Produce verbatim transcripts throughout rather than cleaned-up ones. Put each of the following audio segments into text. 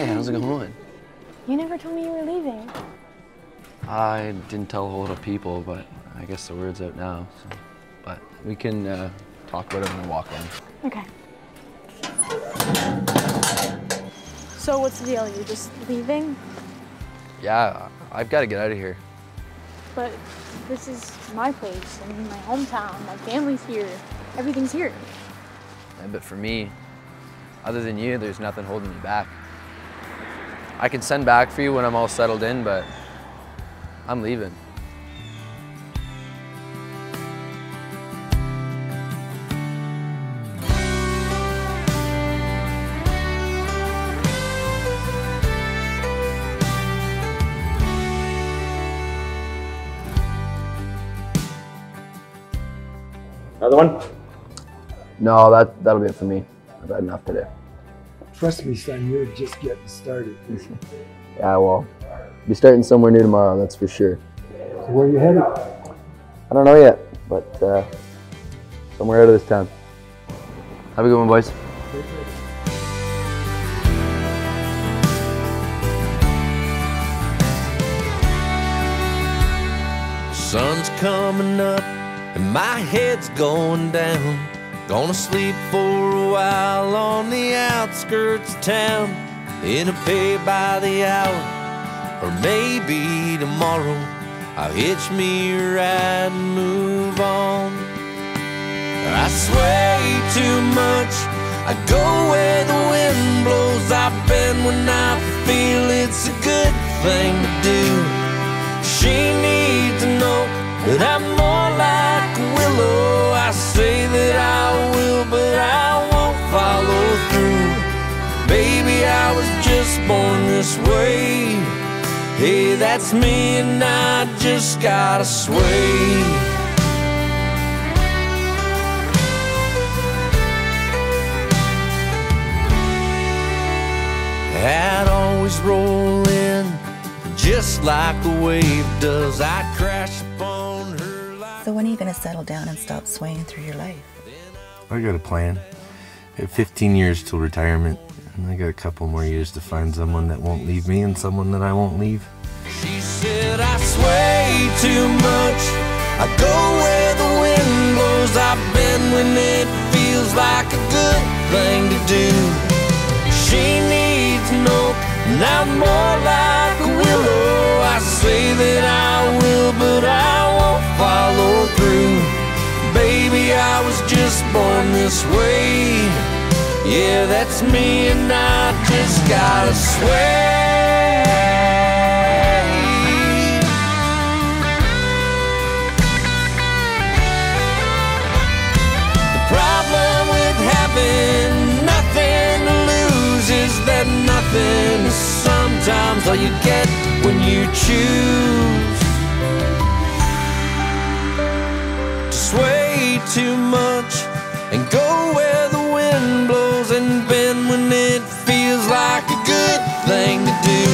Hey, how's it going? You never told me you were leaving. I didn't tell a whole lot of people, but I guess the word's out now. So. But we can uh, talk about it when we walk in. Okay. So what's the deal? You're just leaving? Yeah, I've got to get out of here. But this is my place. I mean, my hometown. My family's here. Everything's here. Yeah, but for me, other than you, there's nothing holding me back. I can send back for you when I'm all settled in, but I'm leaving. Another one? No, that, that'll be it for me. I've had enough today. Trust me, son, you're just getting started. Yeah, well, be starting somewhere new tomorrow, that's for sure. So where are you headed? I don't know yet, but uh, somewhere out of this town. Have a good one, boys. The sun's coming up and my head's going down. Gonna sleep for a while on the outskirts of town, in a pay by the hour, or maybe tomorrow I'll hitch me a ride and move on. I sway too much, I go where the wind blows. I bend when I feel it's a good thing to do. She needs to know that I'm more like a willow. I say that I will, but I won't follow through. Baby, I was just born this way. Hey, that's me, and I just gotta sway. I'd always roll in, just like the wave does. I crash upon her like. So when are you gonna settle down and stop swaying through your life? I got a plan. I have fifteen years till retirement, and I got a couple more years to find someone that won't leave me and someone that I won't leave. She said I sway too much. I go where the wind blows. I've been when it feels like a good thing to do. She needs no, and I'm more like a willow. I say that I will, but I won't follow through. Baby, I was just born this way. Yeah, that's me, and I just gotta sway. The problem with having nothing to lose is that nothing is sometimes all you get when you choose. Sway too much and go where the wind blows, and bend when it feels like a good thing to do.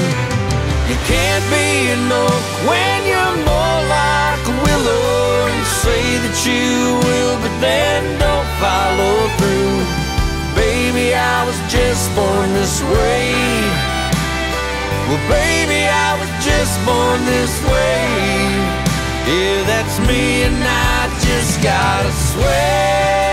You can't be an oak when you're more like a willow, and say that you will, but then don't follow through. Baby, I was just born this way. Well, baby, I was just born this way. Yeah, that's me, and I just gotta sway.